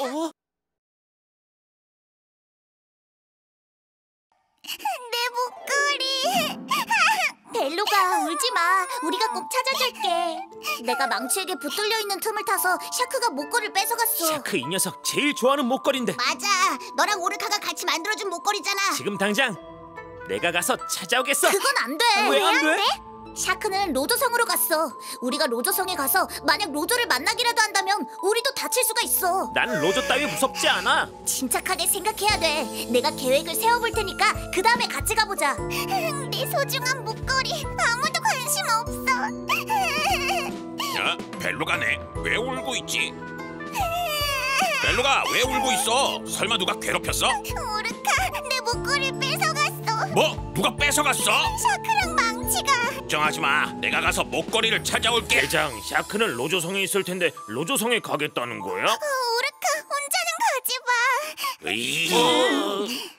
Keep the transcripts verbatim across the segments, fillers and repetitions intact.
어? 내 목걸이! 벨루가 울지 마. 우리가 꼭 찾아줄게. 내가 망치에게 붙들려 있는 틈을 타서 샤크가 목걸이를 뺏어갔어. 샤크 이 녀석 제일 좋아하는 목걸인데. 맞아. 너랑 오르카가 같이 만들어준 목걸이잖아. 지금 당장 내가 가서 찾아오겠어. 그건 안 돼. 왜 안 돼? 샤크는 로조성으로 갔어. 우리가 로조성에 가서 만약 로조를 만나기라도 한다면 우리도 다칠 수가 있어. 난 로조 따위 무섭지 않아. 침착하게 생각해야 돼. 내가 계획을 세워볼 테니까 그 다음에 같이 가보자. 내 소중한 목걸이 아무도 관심 없어. 야, 벨루가네. 왜 울고 있지? 벨루가 왜 울고 있어? 설마 누가 괴롭혔어? 오르카, 내 목걸이를 뺏어갔어. 뭐? 누가 뺏어갔어? 샤크랑 망치가. 걱정하지 마. 내가 가서 목걸이를 찾아올게. 대장, 샤크는 로조성에 있을 텐데 로조성에 가겠다는 거야? 어, 오르카, 혼자는 가지 마. 으이...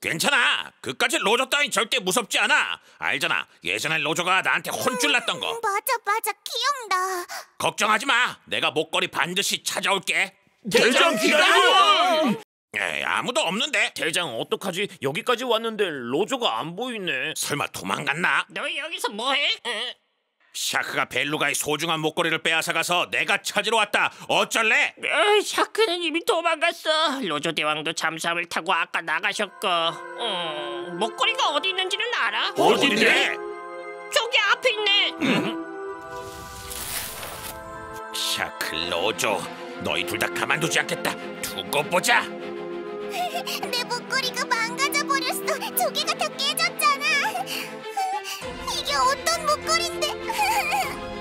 괜찮아. 그까지 로조 따위 절대 무섭지 않아. 알잖아. 예전에 로조가 나한테 혼쭐 났던 거. 맞아, 맞아. 기억나. 걱정하지 마. 내가 목걸이 반드시 찾아올게. 대장, 대장 기다려! 에이, 아무도 없는데. 대장 어떡하지? 여기까지 왔는데 로조가 안 보이네. 설마 도망갔나? 너 여기서 뭐해? 에? 샤크가 벨루가의 소중한 목걸이를 빼앗아가서 내가 찾으러 왔다. 어쩔래? 에이, 샤크는 이미 도망갔어. 로조 대왕도 잠수함을 타고 아까 나가셨고. 음, 목걸이가 어디 있는지는 알아? 어딘데? 저기 앞에 있네. 음? 샤크, 로조, 너희 둘 다 가만두지 않겠다. 두고 보자. 내 목걸이가 망가져버렸어. 조개가 다 깨졌잖아. 이게 어떤 목걸인데?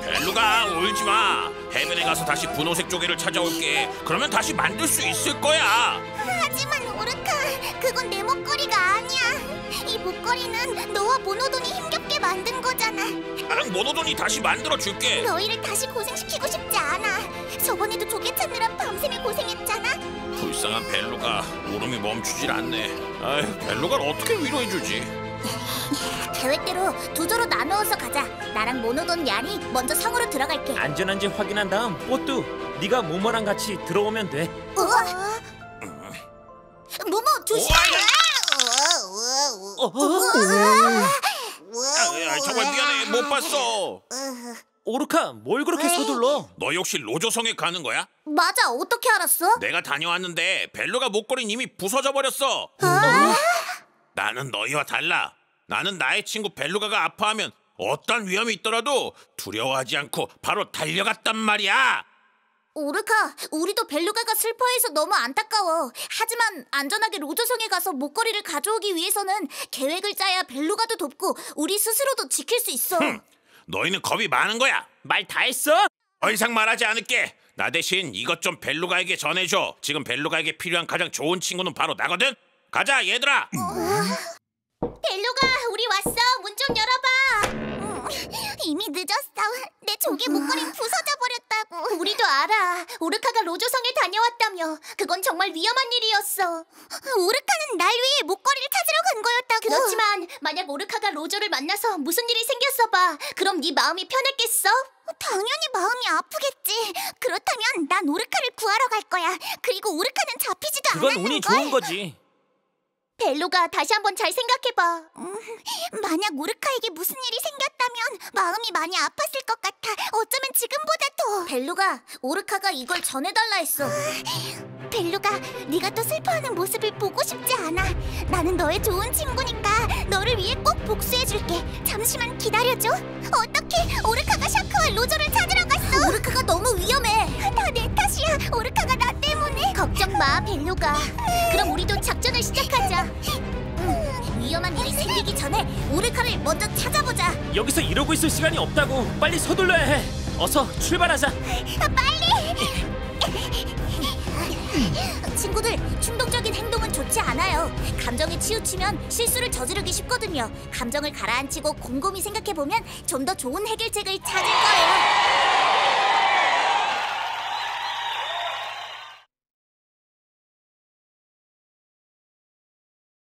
벨루가 울지마. 해변에 가서 다시 분홍색 조개를 찾아올게. 그러면 다시 만들 수 있을 거야. 하지만 오르카, 그건 내 목걸이가 아니야. 이 목걸이는 너와 모노돈이 힘겹게 만든 거잖아. 나랑 모노돈이 다시 만들어줄게. 너희를 다시 고생시키고 싶지 않아. 저번에도 조개 찾느라 밤샘에 고생했잖아. 불쌍한 벨루가 울음이 멈추질 않네. 아휴, 벨루가를 어떻게 위로해주지? 계획대로 두 조로 나누어서 가자. 나랑 모노돈 얀이 먼저 성으로 들어갈게. 안전한지 확인한 다음 뽀뚜, 네가 모모랑 같이 들어오면 돼. 어? 모모 조심해! 어? 아, 정말 미안해. 못 봤어. 오르카, 뭘 그렇게 에이? 서둘러? 너 역시 로조성에 가는 거야? 맞아, 어떻게 알았어? 내가 다녀왔는데 벨루가 목걸이는 이미 부서져 버렸어. 아 나는 너희와 달라. 나는 나의 친구 벨루가가 아파하면 어떤 위험이 있더라도 두려워하지 않고 바로 달려갔단 말이야. 오르카, 우리도 벨루가가 슬퍼해서 너무 안타까워. 하지만 안전하게 로조성에 가서 목걸이를 가져오기 위해서는 계획을 짜야 벨루가도 돕고 우리 스스로도 지킬 수 있어. 흠. 너희는 겁이 많은 거야. 말 다 했어? 더 이상 말하지 않을게. 나 대신 이것 좀 벨루가에게 전해줘. 지금 벨루가에게 필요한 가장 좋은 친구는 바로 나거든? 가자, 얘들아! 어... 벨루가, 우리 왔어. 문 좀 열어봐. 이미 늦었어. 내 조개 목걸이 부서져 버렸다고. 우리도 알아. 오르카가 로조성에 다녀왔다며. 그건 정말 위험한 일이었어. 오르카는 날 위해 목걸이를 찾으러 간 거였다고. 그렇지만 만약 오르카가 로조를 만나서 무슨 일이 생겼어 봐. 그럼 네 마음이 편했겠어? 당연히 마음이 아프겠지. 그렇다면 난 오르카를 구하러 갈 거야. 그리고 오르카는 잡히지도 않았는걸. 그건 운이 좋은 거지. 벨루가, 다시 한번 잘 생각해봐. 음, 만약 오르카에게 무슨 일이 생겼다면 마음이 많이 아팠을 것 같아. 어쩌면 지금보다 더. 벨루가, 오르카가 이걸 전해달라 했어. 벨루가, 네가 또 슬퍼하는 모습을 보고 싶지 않아. 나는 너의 좋은 친구니까 너를 위해 꼭 복수해줄게. 잠시만 기다려줘. 어떻게 오르카가 샤크와 로조를 찾으러 갔어? 오르카가 너무 위험해. 다 내 탓이야. 오르카가 나 때문에. 걱정 마, 벨루가. 그럼 우리도 작전을 시작하자. 응. 위험한 일이 생기기 전에 오르카를 먼저 찾아보자. 여기서 이러고 있을 시간이 없다고. 빨리 서둘러야 해. 어서 출발하자. 빨리! 친구들, 충동적인 행동은 좋지 않아요. 감정에 치우치면 실수를 저지르기 쉽거든요. 감정을 가라앉히고 곰곰이 생각해보면 좀 더 좋은 해결책을 찾을 거예요.